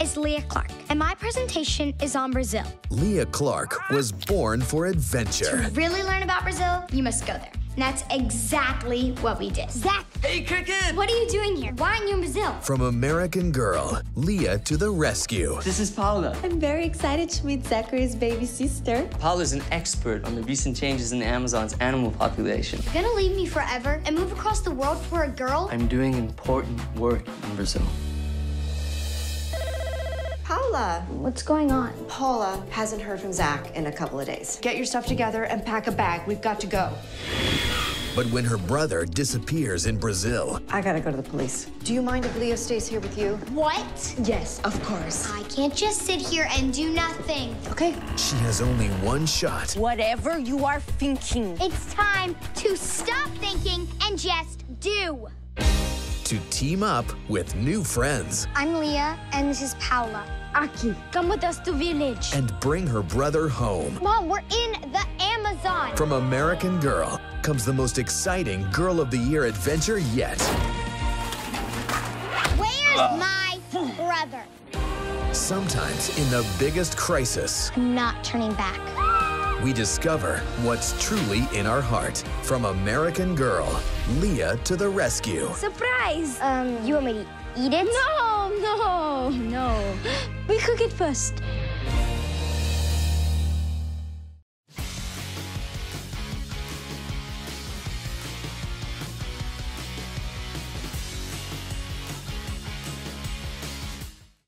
is Lea Clark, and my presentation is on Brazil. Lea Clark was born for adventure. To really learn about Brazil, you must go there. And that's exactly what we did. Zach! Hey, Cricket! What are you doing here? Why aren't you in Brazil? From American Girl, Lea to the Rescue. This is Paula. I'm very excited to meet Zachary's baby sister. Paula's an expert on the recent changes in Amazon's animal population. You're gonna leave me forever and move across the world for a girl? I'm doing important work in Brazil. Paula. What's going on? Paula hasn't heard from Zach in a couple of days. Get your stuff together and pack a bag. We've got to go. But when her brother disappears in Brazil... I gotta go to the police. Do you mind if Lea stays here with you? What? Yes, of course. I can't just sit here and do nothing. Okay. She has only one shot. Whatever you are thinking. It's time to stop thinking and just do. To team up with new friends. I'm Lea, and this is Paula. Aki, come with us to village. And bring her brother home. Mom, we're in the Amazon. From American Girl comes the most exciting Girl of the Year adventure yet. Where's my brother? Sometimes in the biggest crisis. I'm not turning back. We discover what's truly in our heart. From American Girl, Lea to the Rescue. Surprise! You want me to eat it? No, no, no. We cook it first.